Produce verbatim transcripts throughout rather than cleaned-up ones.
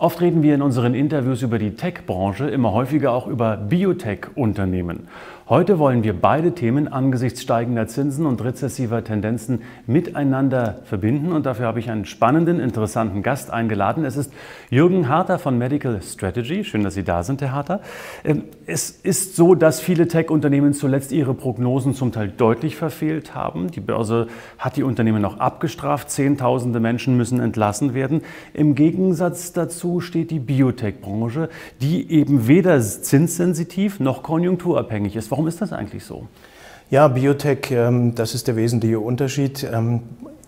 Oft reden wir in unseren Interviews über die Tech-Branche, immer häufiger auch über Biotech-Unternehmen. Heute wollen wir beide Themen angesichts steigender Zinsen und rezessiver Tendenzen miteinander verbinden. Und dafür habe ich einen spannenden, interessanten Gast eingeladen. Es ist Jürgen Harter von Medical Strategy. Schön, dass Sie da sind, Herr Harter. Es ist so, dass viele Tech-Unternehmen zuletzt ihre Prognosen zum Teil deutlich verfehlt haben. Die Börse hat die Unternehmen noch abgestraft. Zehntausende Menschen müssen entlassen werden. Im Gegensatz dazu steht die Biotech-Branche, die eben weder zinssensitiv noch konjunkturabhängig ist. Warum ist das eigentlich so? Ja, Biotech, das ist der wesentliche Unterschied,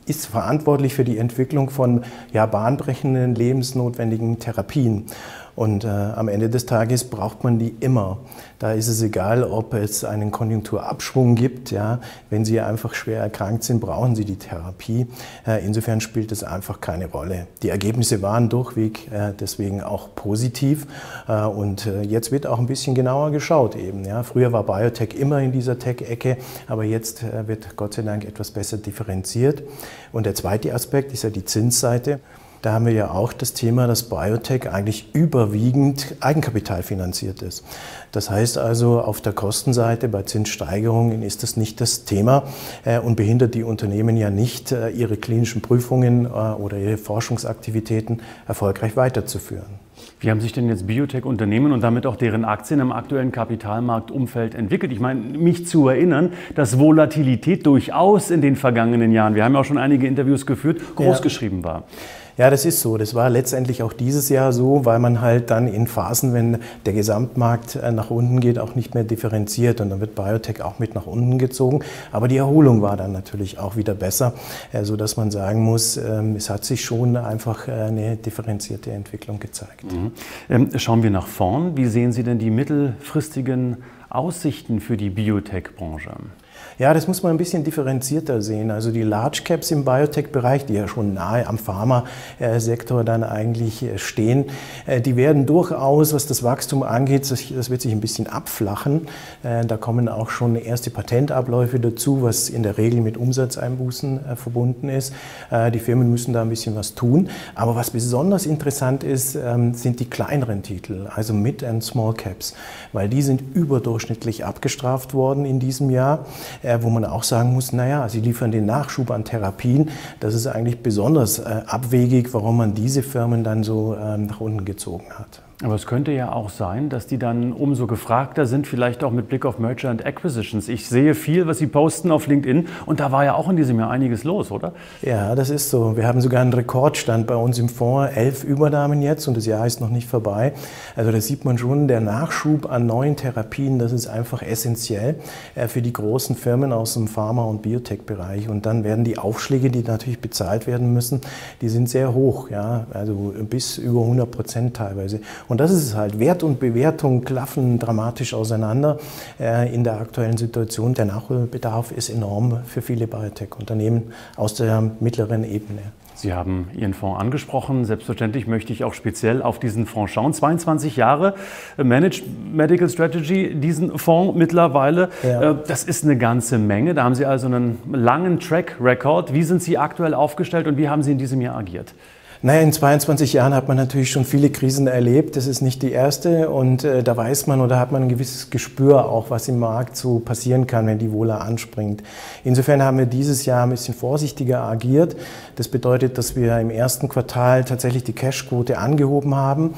ist verantwortlich für die Entwicklung von ja, bahnbrechenden, lebensnotwendigen Therapien. Und äh, am Ende des Tages braucht man die immer. Da ist es egal, ob es einen Konjunkturabschwung gibt. Ja? Wenn Sie einfach schwer erkrankt sind, brauchen Sie die Therapie. Äh, insofern spielt es einfach keine Rolle. Die Ergebnisse waren durchweg, äh, deswegen auch positiv. Äh, und äh, jetzt wird auch ein bisschen genauer geschaut eben. Ja? Früher war Biotech immer in dieser Tech-Ecke, aber jetzt äh, wird Gott sei Dank etwas besser differenziert. Und der zweite Aspekt ist ja die Zinsseite. Da haben wir ja auch das Thema, dass Biotech eigentlich überwiegend eigenkapitalfinanziert ist. Das heißt also, auf der Kostenseite bei Zinssteigerungen ist das nicht das Thema und behindert die Unternehmen ja nicht, ihre klinischen Prüfungen oder ihre Forschungsaktivitäten erfolgreich weiterzuführen. Wie haben sich denn jetzt Biotech-Unternehmen und damit auch deren Aktien im aktuellen Kapitalmarktumfeld entwickelt? Ich meine, mich zu erinnern, dass Volatilität durchaus in den vergangenen Jahren, wir haben ja auch schon einige Interviews geführt, großgeschrieben war. Ja, das ist so. Das war letztendlich auch dieses Jahr so, weil man halt dann in Phasen, wenn der Gesamtmarkt nach unten geht, auch nicht mehr differenziert. Und dann wird Biotech auch mit nach unten gezogen. Aber die Erholung war dann natürlich auch wieder besser, sodass man sagen muss, es hat sich schon einfach eine differenzierte Entwicklung gezeigt. Mhm. Schauen wir nach vorn. Wie sehen Sie denn die mittelfristigen Aussichten für die Biotech-Branche? Ja, das muss man ein bisschen differenzierter sehen. Also die Large Caps im Biotech-Bereich, die ja schon nahe am Pharma-Sektor dann eigentlich stehen, die werden durchaus, was das Wachstum angeht, das wird sich ein bisschen abflachen. Da kommen auch schon erste Patentabläufe dazu, was in der Regel mit Umsatzeinbußen verbunden ist. Die Firmen müssen da ein bisschen was tun. Aber was besonders interessant ist, sind die kleineren Titel, also Mid- und Small Caps, weil die sind überdurchschnittlich abgestraft worden in diesem Jahr. Wo man auch sagen muss, naja, sie liefern den Nachschub an Therapien. Das ist eigentlich besonders äh, abwegig, warum man diese Firmen dann so äh, nach unten gezogen hat. Aber es könnte ja auch sein, dass die dann umso gefragter sind, vielleicht auch mit Blick auf Merger and Acquisitions. Ich sehe viel, was Sie posten auf LinkedIn und da war ja auch in diesem Jahr einiges los, oder? Ja, das ist so. Wir haben sogar einen Rekordstand bei uns im Fonds, elf Übernahmen jetzt und das Jahr ist noch nicht vorbei. Also da sieht man schon, der Nachschub an neuen Therapien, das ist einfach essentiell für die großen Firmen aus dem Pharma- und Biotech-Bereich. Und dann werden die Aufschläge, die natürlich bezahlt werden müssen, die sind sehr hoch, ja, also bis über hundert Prozent teilweise. Und das ist es halt. Wert und Bewertung klaffen dramatisch auseinander äh, in der aktuellen Situation. Der Nachholbedarf ist enorm für viele Biotech-Unternehmen aus der mittleren Ebene. Sie haben Ihren Fonds angesprochen. Selbstverständlich möchte ich auch speziell auf diesen Fonds schauen. zweiundzwanzig Jahre Managed Medical Strategy, diesen Fonds mittlerweile. Ja. Das ist eine ganze Menge. Da haben Sie also einen langen Track Record. Wie sind Sie aktuell aufgestellt und wie haben Sie in diesem Jahr agiert? Naja, in zweiundzwanzig Jahren hat man natürlich schon viele Krisen erlebt. Das ist nicht die erste und äh, da weiß man oder hat man ein gewisses Gespür auch, was im Markt so passieren kann, wenn die Wohler anspringt. Insofern haben wir dieses Jahr ein bisschen vorsichtiger agiert. Das bedeutet, dass wir im ersten Quartal tatsächlich die Cashquote angehoben haben.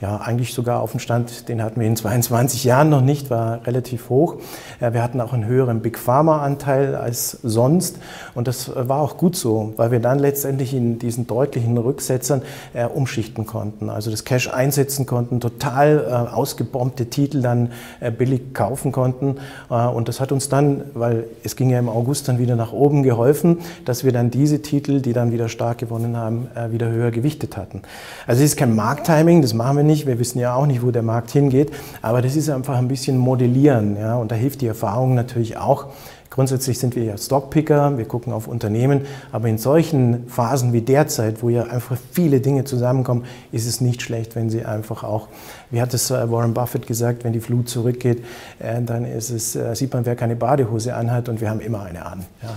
Ja, eigentlich sogar auf dem Stand, den hatten wir in zweiundzwanzig Jahren noch nicht, war relativ hoch. Wir hatten auch einen höheren Big Pharma-Anteil als sonst und das war auch gut so, weil wir dann letztendlich in diesen deutlichen Rücksetzern äh, umschichten konnten, also das Cash einsetzen konnten, total äh, ausgebombte Titel dann äh, billig kaufen konnten äh, und das hat uns dann, weil es ging ja im August dann wieder nach oben, geholfen, dass wir dann diese Titel, die dann wieder stark gewonnen haben, äh, wieder höher gewichtet hatten. Also es ist kein Markttiming, das machen wir nicht. Nicht. Wir wissen ja auch nicht, wo der Markt hingeht, aber das ist einfach ein bisschen modellieren, ja? Und da hilft die Erfahrung natürlich auch. Grundsätzlich sind wir ja Stockpicker, wir gucken auf Unternehmen, aber in solchen Phasen wie derzeit, wo ja einfach viele Dinge zusammenkommen, ist es nicht schlecht, wenn sie einfach auch, wie hat es Warren Buffett gesagt, wenn die Flut zurückgeht, dann ist es, sieht man, wer keine Badehose anhat und wir haben immer eine an. Ja.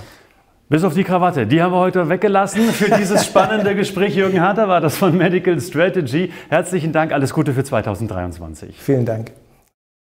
Bis auf die Krawatte, die haben wir heute weggelassen. Für dieses spannende Gespräch, Jürgen Harter war das von Medical Strategy. Herzlichen Dank, alles Gute für zweitausenddreiundzwanzig. Vielen Dank.